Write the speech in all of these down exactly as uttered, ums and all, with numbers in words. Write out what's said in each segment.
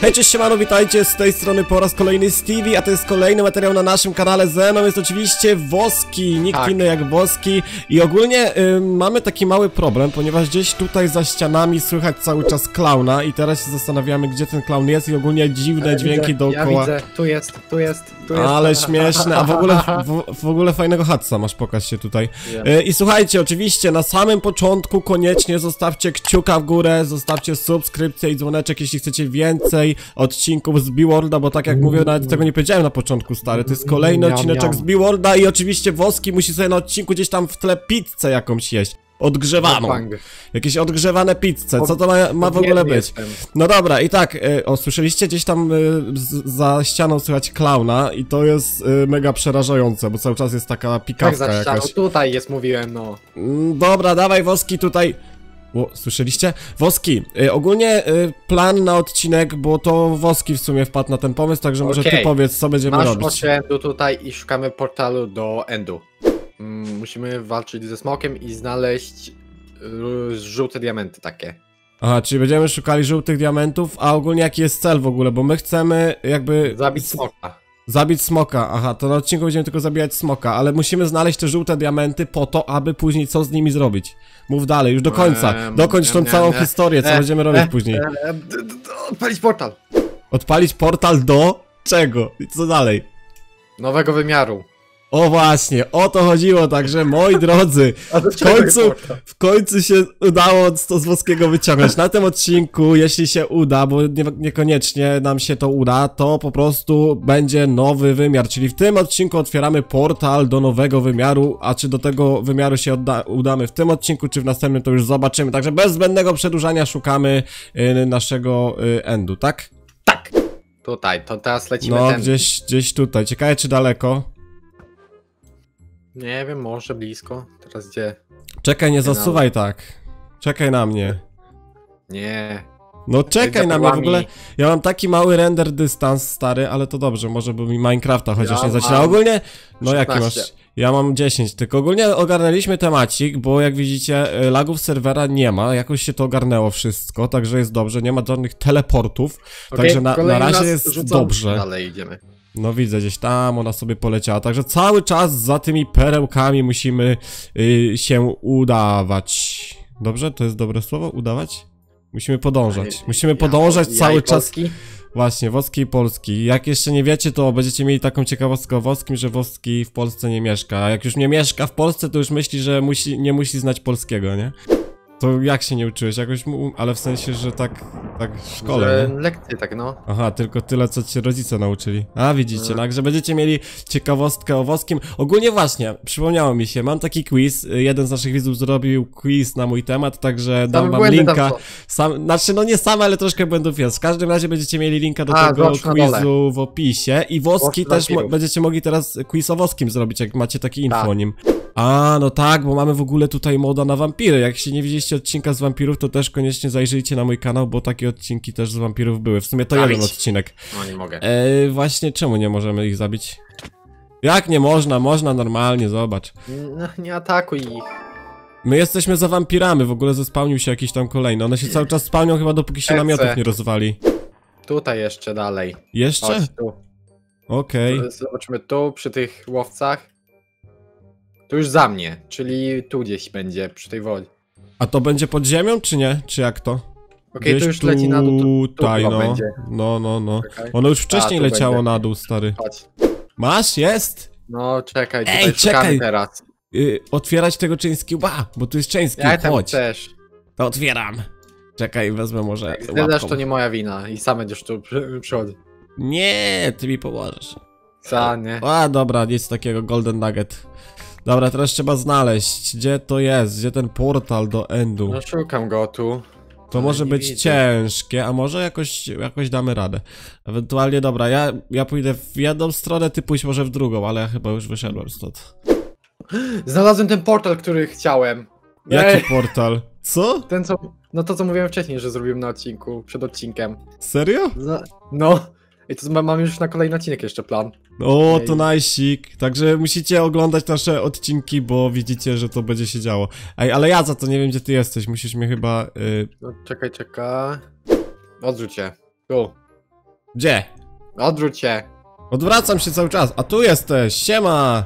Hej, cześć, siemano, witajcie, z tej strony po raz kolejny Stivi, a to jest kolejny materiał na naszym kanale. Ze mną jest oczywiście Woski, nikt tak. inny jak Woski. I ogólnie y, mamy taki mały problem, ponieważ gdzieś tutaj za ścianami słychać cały czas klauna. I teraz się zastanawiamy, gdzie ten klaun jest i ogólnie dziwne ja dźwięki widzę, dookoła. Ja widzę, tu jest, tu jest, tu jest. Ale śmieszne, a w ogóle, w, w ogóle fajnego hatsa masz, pokaż się tutaj. y, I słuchajcie, oczywiście na samym początku koniecznie zostawcie kciuka w górę, zostawcie subskrypcję i dzwoneczek, jeśli chcecie więcej odcinków z B-Worlda, bo tak jak mówię, nawet tego nie powiedziałem na początku, stary. To jest kolejny miam, odcineczek miam. z B-Worlda i oczywiście Woski musi sobie na odcinku gdzieś tam w tle pizzę jakąś jeść. Odgrzewaną. Jakieś odgrzewane pizze. Co to ma, ma w ogóle być? No dobra, i tak, y, o, słyszeliście gdzieś tam y, z, za ścianą słychać klauna i to jest y, mega przerażające, bo cały czas jest taka pikawka tak, za ścianą, jakaś. Tutaj jest, mówiłem, no. Dobra, dawaj Woski tutaj. O, słyszeliście? Woski, y, ogólnie y, plan na odcinek, bo to Woski w sumie wpadł na ten pomysł, także może okay. ty powiedz, co będziemy Masz robić. Masz oczy endu tutaj i szukamy portalu do endu. Mm, musimy walczyć ze smokiem i znaleźć y, żółte diamenty takie. Aha, czyli będziemy szukali żółtych diamentów, a ogólnie jaki jest cel w ogóle, bo my chcemy jakby... Zabić smoka. Zabić smoka, aha, to na odcinku będziemy tylko zabijać smoka, ale musimy znaleźć te żółte diamenty po to, aby później co z nimi zrobić. Mów dalej, już do końca, dokończ tą całą historię, co będziemy robić później. Odpalić portal. Odpalić portal do czego? I co dalej? Nowego wymiaru. O właśnie, o to chodziło, także moi drodzy, w końcu, w końcu się udało to z Woskiego wyciągnąć. Na tym odcinku, jeśli się uda, bo nie, niekoniecznie nam się to uda, to po prostu będzie nowy wymiar, czyli w tym odcinku otwieramy portal do nowego wymiaru, a czy do tego wymiaru się odda, udamy w tym odcinku, czy w następnym, to już zobaczymy. Także bez zbędnego przedłużania szukamy y, naszego y, endu, tak? Tak! Tutaj, to teraz lecimy No, ten. Gdzieś, gdzieś tutaj, ciekawe czy daleko. Nie wiem, może blisko. Teraz gdzie? Czekaj, nie zasuwaj tak. Czekaj na mnie. Nie. No czekaj na mnie w ogóle. Ja mam taki mały render dystans, stary, ale to dobrze, może by mi Minecrafta chociaż ja nie zacinał. Ogólnie, no jaki masz? Ja mam dziesięć, tylko ogólnie ogarnęliśmy temacik, bo jak widzicie lagów serwera nie ma, jakoś się to ogarnęło wszystko, także jest dobrze, nie ma żadnych teleportów, okay, także na, na razie jest dobrze. Dalej idziemy. No widzę, gdzieś tam ona sobie poleciała, także cały czas za tymi perełkami musimy yy, się udawać. Dobrze? To jest dobre słowo? Udawać? Musimy podążać, musimy podążać ja, cały ja czas. Polski? Właśnie, Woski i Polski. Jak jeszcze nie wiecie, to będziecie mieli taką ciekawostkę o Woskim, że Woski w Polsce nie mieszka. A jak już nie mieszka w Polsce, to już myśli, że musi, nie musi znać polskiego, nie? To jak się nie uczyłeś? Jakoś mu... Ale w sensie, że tak... Tak w szkole, że lekcje, tak no. Aha, tylko tyle, co cię rodzice nauczyli. A widzicie, także no, będziecie mieli ciekawostkę o Woskim. Ogólnie właśnie, przypomniało mi się, mam taki quiz. Jeden z naszych widzów zrobił quiz na mój temat, także sam dam wam linka. Sam, znaczy, no nie same, ale troszkę błędów jest. W każdym razie będziecie mieli linka do A, tego quizu w opisie. I Woski też mo będziecie mogli teraz quiz o Woskim zrobić, jak macie takie info tak. o nim. A, no tak, bo mamy w ogóle tutaj moda na wampiry. Jak się nie widzieliście odcinka z wampirów, to też koniecznie zajrzyjcie na mój kanał, bo takie odcinki też z wampirów były. W sumie to zabić. jeden odcinek. No nie mogę. E, właśnie, czemu nie możemy ich zabić? Jak nie można? Można normalnie, zobacz. No, nie atakuj ich. My jesteśmy za wampirami, w ogóle zespałnił się jakiś tam kolejny. One się cały czas spałnią chyba dopóki się namiotów nie rozwali. Tutaj jeszcze dalej. Jeszcze? Okej. Okay. Zobaczmy tu, przy tych łowcach. To już za mnie, czyli tu gdzieś będzie, przy tej wodzie. A to będzie pod ziemią, czy nie? Czy jak to? Okej, okay, to już tu... leci na dół, tu, tu tutaj, no. Będzie. No, no, no. Czekaj. Ono już wcześniej A, leciało będzie. na dół, stary. Chodź. Masz? Jest? No, czekaj, tutaj Ej, czekaj. teraz. Y, otwierać tego czyński, ba, bo tu jest czyński, ja chodź. Też. To otwieram. Czekaj, wezmę może Jak zdedasz, to nie moja wina i sam będziesz tu przy, przychodzi. Nie, ty mi pomożesz. Co, nie? A, dobra, nic takiego, golden nugget. Dobra, teraz trzeba znaleźć, gdzie to jest, gdzie ten portal do endu. No szukam go tu. To może być widzę. ciężkie, a może jakoś, jakoś damy radę. Ewentualnie, dobra, ja, ja pójdę w jedną stronę, ty pójdź może w drugą, ale ja chyba już wyszedłem stąd. Znalazłem ten portal, który chciałem. Jaki Ej. portal? Co? Ten co, no to co mówiłem wcześniej, że zrobiłem na odcinku, przed odcinkiem. Serio? No. no. I to mam już na kolejny odcinek jeszcze plan. O, okay. to najsik. Także musicie oglądać nasze odcinki, bo widzicie, że to będzie się działo. Ej, ale ja za to nie wiem, gdzie ty jesteś. Musisz mnie chyba... Y... No, czekaj, czekaj. Odrzuć się. Tu. Gdzie? Odwróć się. Odwracam się cały czas. A tu jesteś, siema.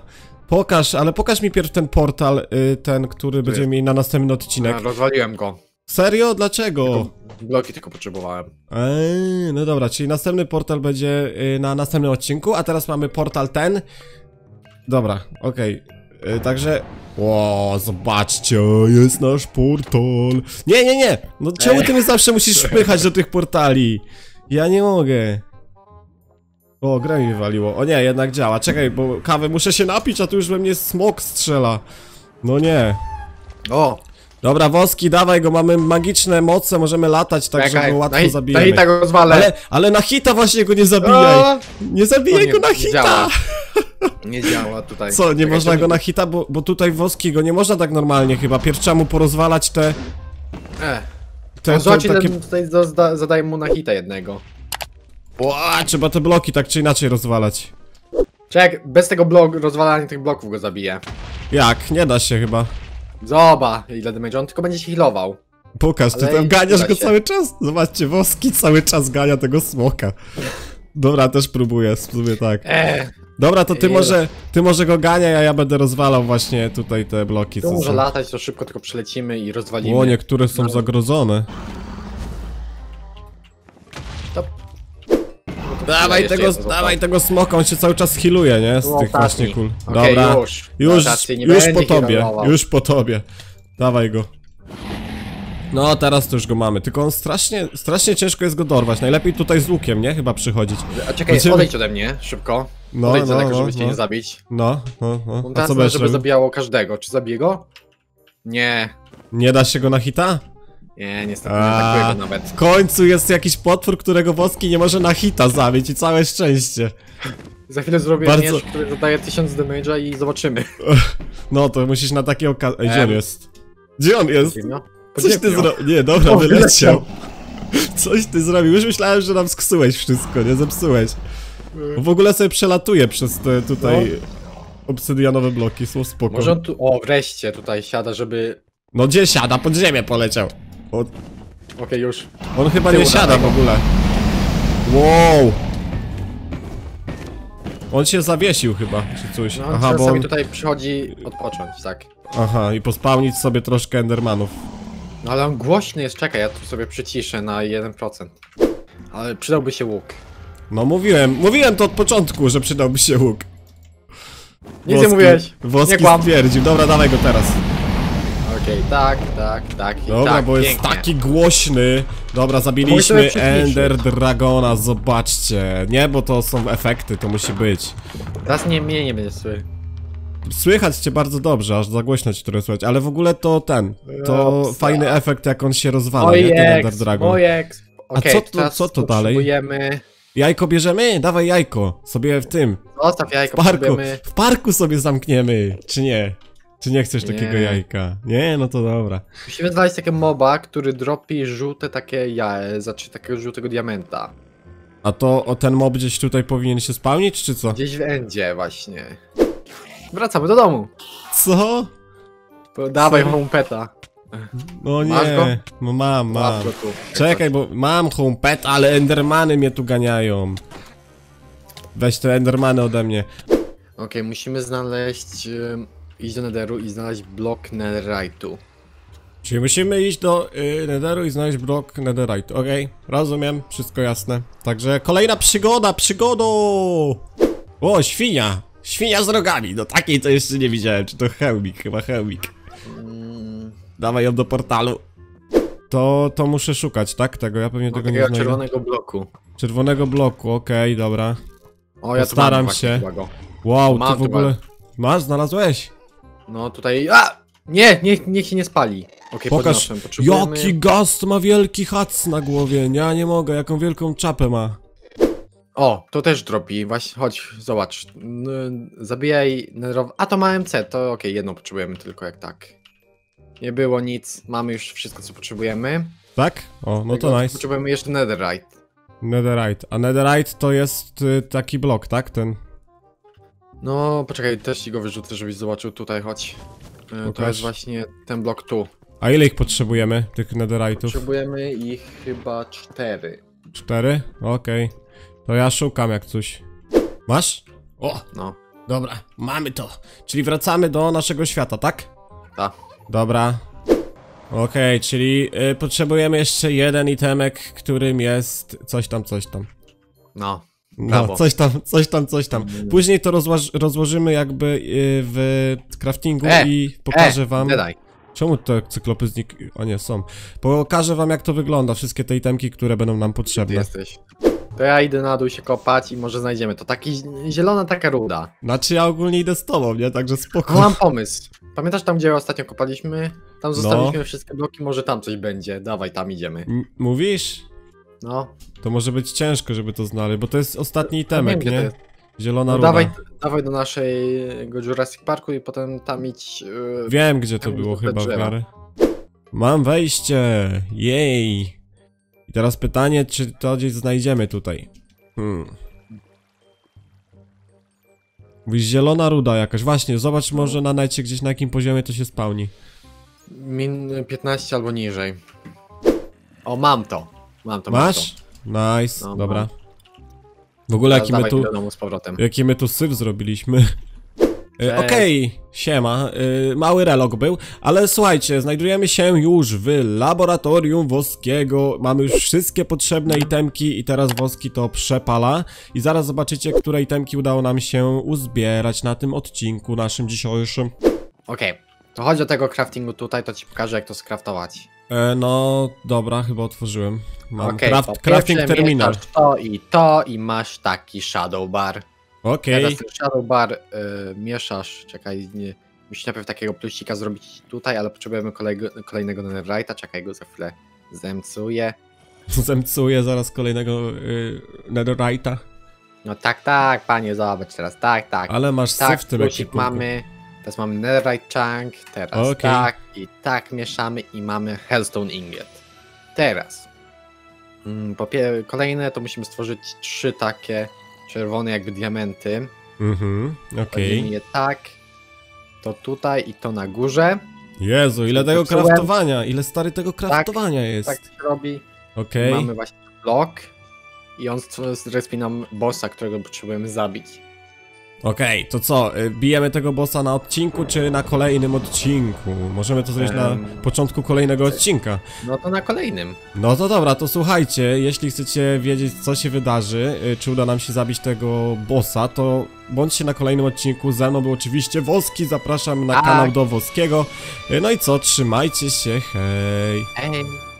Pokaż, ale pokaż mi pierw ten portal, yy, ten, który tu będziemy jest. mieli na następny odcinek. A, rozwaliłem go. Serio? Dlaczego? Tylko bloki tylko potrzebowałem. Eee, no dobra, czyli następny portal będzie yy, na następnym odcinku, a teraz mamy portal ten. Dobra, okej. Okay. Yy, także... Ło, zobaczcie, jest nasz portal. Nie, nie, nie! No czemu Ech. ty mnie zawsze musisz wpychać do tych portali? Ja nie mogę. O, grę mi wywaliło. O nie, jednak działa. Czekaj, bo kawę muszę się napić, a tu już we mnie smok strzela. No nie. O! Dobra, Woski, dawaj go, mamy magiczne moce, możemy latać, tak Czekaj, żeby łatwo zabijać. Na hita go zwalę. Ale, ale na hita właśnie go nie zabijaj. O! Nie zabijaj nie, go na nie hita! Działa. Nie działa tutaj. Co, nie Czekaj, można go na hita, bo, bo tutaj Woski go nie można tak normalnie chyba. Pierw trzeba mu porozwalać te... E. Te, to, takie... tutaj zada, zadaję mu na hita jednego. Ła, trzeba te bloki tak czy inaczej rozwalać. Czekaj, bez tego blok, rozwalania tych bloków go zabije. Jak? Nie da się chyba. Zoba, ile damage, on tylko będzie się healował. Pokaż, ale ty tam ganiasz go się. cały czas. Zobaczcie, Woski cały czas gania tego smoka. Dobra, też próbuję, spróbuję tak. Ech. Dobra, to ty Ech. może ty może go ganiaj, a ja będę rozwalał właśnie tutaj te bloki. Tu może latać, to szybko tylko przelecimy i rozwalimy. O, niektóre są no. zagrożone. Stop. Dawaj tego, dawaj tego smoka, on się cały czas healuje, nie? Z no, tych taki. właśnie kul. Dobra, okay, już, już, już po tobie, healował. już po tobie. Dawaj go. No, teraz to już go mamy, tylko on strasznie, strasznie ciężko jest go dorwać. Najlepiej tutaj z łukiem, nie? Chyba przychodzić. A czekaj, Będziemy... odejdź ode mnie, szybko. No, odejdź no, daleko, żeby no, cię no. nie zabić. No, no, no. A co będzie, żeby zabijało każdego. Czy zabije go? Nie. Nie da się go na hita? Nie, niestety nie atakuje go nawet. W końcu jest jakiś potwór, którego Woski nie może na hita zabić i całe szczęście. Za chwilę zrobię Bardzo... miecz, który dodaje tysiąc damage'a i zobaczymy. No to musisz na takiej okazji... Ehm. Gdzie on jest? Gdzie on jest? Coś ty zrobił? Nie, dobra, wyleciał. Coś ty zrobił, już myślałem, że nam sksułeś wszystko, nie? Zepsułeś. W ogóle sobie przelatuje przez te tutaj no. obsydianowe bloki, są spoko. Może on tu... O, wreszcie tutaj siada, żeby... No gdzie siada? Pod ziemię poleciał. Od... Okej, okay, już. On chyba Tył nie siada w ogóle. Wow. On się zawiesił chyba, czy coś. No, Aha, bo on... tutaj przychodzi odpocząć, tak. Aha, i pospawnić sobie troszkę endermanów. No ale on głośny jest, czekaj, ja tu sobie przyciszę na jeden procent. Ale przydałby się łuk. No mówiłem, mówiłem to od początku, że przydałby się łuk. Nic Woski, nie mówiłeś, Woski nie kłam. Stwierdził, dobra, dawaj go teraz. Okej, okay, tak, tak, tak i Dobra, tak, bo pięknie. jest taki głośny. Dobra, zabiliśmy Ender Dragona, zobaczcie. Nie, bo to są efekty, to musi być. Teraz nie, mnie nie będzie słychać. Słychać cię bardzo dobrze, aż za głośno cię trochę słychać. Ale w ogóle to ten, to Opsa. fajny efekt, jak on się rozwala, ojek, nie, ten Ender Dragon. Ojek. Okay, A co to, co to dalej? Jajko bierzemy? Dawaj jajko, sobie w tym Zostaw jajko, w parku, w parku sobie zamkniemy, czy nie? Czy nie chcesz nie. takiego jajka? Nie, no to dobra. Musimy znaleźć takiego moba, który dropi żółte takie jaje, znaczy takiego żółtego diamenta. A to o ten mob gdzieś tutaj powinien się spełnić, czy co? Gdzieś w endzie właśnie. Wracamy do domu. Co? To dawaj homepeta. No nie, Masz go? no mam, mam. Masz go tu. Czekaj, bo mam homepet, ale endermany mnie tu ganiają. Weź te endermany ode mnie. Okej, okay, musimy znaleźć... Yy... Iść do netheru i znaleźć blok netherite'u. Czyli musimy iść do y, netheru i znaleźć blok netherite'u. Okej, okay, rozumiem, wszystko jasne. Także kolejna przygoda, przygodo! O, świnia! Świnia z rogami, no takiej to jeszcze nie widziałem. Czy to hełmik? Chyba hełmik. Mm. Dawaj ją do portalu. To, to muszę szukać, tak? Tego, ja pewnie no, tego nie znajdę. Czerwonego bloku. Czerwonego bloku, okej, okay, dobra. O, ja Postaram tu się. Właśnie, wow, mam, ty w ogóle... Masz, znalazłeś? No tutaj... A! Nie, niech, niech się nie spali. Okay, Pokaż, potrzebujemy... jaki gast ma wielki hac na głowie. Ja nie mogę, jaką wielką czapę ma. O, to też dropi. Właśnie, chodź, zobacz. Zabijaj... A, to ma M C, to okej, okay, jedną potrzebujemy tylko, jak tak. Nie było nic, mamy już wszystko, co potrzebujemy. Tak? O, no to Tego, nice. Potrzebujemy jeszcze netherite. Netherite. A netherite to jest y, taki blok, tak? Ten... No, poczekaj, też ci go wyrzucę, żebyś zobaczył tutaj, chodź. Pokaż. To jest właśnie ten blok tu. A ile ich potrzebujemy, tych netherite'ów? Potrzebujemy ich chyba cztery. Cztery? Okej. Okay. To ja szukam jak coś. Masz? O, no. Dobra, mamy to. Czyli wracamy do naszego świata, tak? Tak. Dobra. Okej, okay, czyli y, potrzebujemy jeszcze jeden itemek, którym jest coś tam, coś tam. No. No, coś tam, coś tam, coś tam. Później to rozłoż, rozłożymy jakby y, w craftingu e, i pokażę e, wam... Dodaj. Czemu to cyklopy znik... O nie, są. Pokażę wam jak to wygląda, wszystkie te itemki, które będą nam potrzebne. Ty jesteś. To ja idę na dół się kopać i może znajdziemy to. Taki zielona taka ruda. Znaczy ja ogólnie idę z tobą, nie? Także spoko. No, mam pomysł. Pamiętasz tam, gdzie ostatnio kopaliśmy? Tam zostawiliśmy no. wszystkie bloki, może tam coś będzie. Dawaj, tam idziemy. M mówisz? No. To może być ciężko, żeby to znaleźć, bo to jest ostatni itemek, nie? Zielona no ruda. Dawaj, dawaj do naszego Jurassic Parku i potem tam idź... Yy, Wiem, gdzie to było chyba w miarę. Mam wejście! Jej! I teraz pytanie, czy to gdzieś znajdziemy tutaj? Hmm. Zielona ruda jakaś. Właśnie, zobacz może na necie gdzieś na jakim poziomie to się spełni. Min piętnaście albo niżej. O, mam to. Mam to. Masz? Mam to. Nice, no, dobra. Mam. W ogóle jaki my, tu, jaki my tu syf zrobiliśmy. Okej, okay, siema, yy, mały relog był, ale słuchajcie, znajdujemy się już w laboratorium Woskiego, mamy już wszystkie potrzebne itemki i teraz Woski to przepala i zaraz zobaczycie, które itemki udało nam się uzbierać na tym odcinku naszym dzisiejszym. Okej, okay, to chodzi o tego craftingu tutaj, to ci pokażę jak to skraftować. E, no dobra, chyba otworzyłem. Mam okay, craft, crafting terminal. To i to i masz taki shadow bar. Okej. Okay. Teraz ten shadow bar y, mieszasz, czekaj, nie, musisz najpierw takiego plusika zrobić tutaj, ale potrzebujemy kolego, kolejnego netherite'a, czekaj go za chwilę zemcuję. Zemcuję zaraz kolejnego y, netherite'a. No tak, tak, panie, zobacz teraz, tak, tak. Ale masz tak, syf w tym ekipunku. Mamy, teraz mamy netherite chunk, teraz okay. tak i tak mieszamy i mamy hellstone ingot. Teraz, mm, po kolejne to musimy stworzyć trzy takie... czerwone jakby diamenty. Mhm, okej. Okay. Tak, to tutaj i to na górze. Jezu, ile tego kraftowania, ile stary tego kraftowania tak, jest. Tak się robi. Okej. Okay. Mamy właśnie blok i on zrespi nam bossa, którego potrzebujemy zabić. Okej, okay, to co, bijemy tego bossa na odcinku czy na kolejnym odcinku? Możemy to zrobić um, na początku kolejnego odcinka. No to na kolejnym. No to dobra, to słuchajcie, jeśli chcecie wiedzieć co się wydarzy, czy uda nam się zabić tego bossa, to bądźcie na kolejnym odcinku, ze mną był oczywiście Woski, zapraszam na A. kanał do Woskiego. No i co, trzymajcie się, hej. Hej.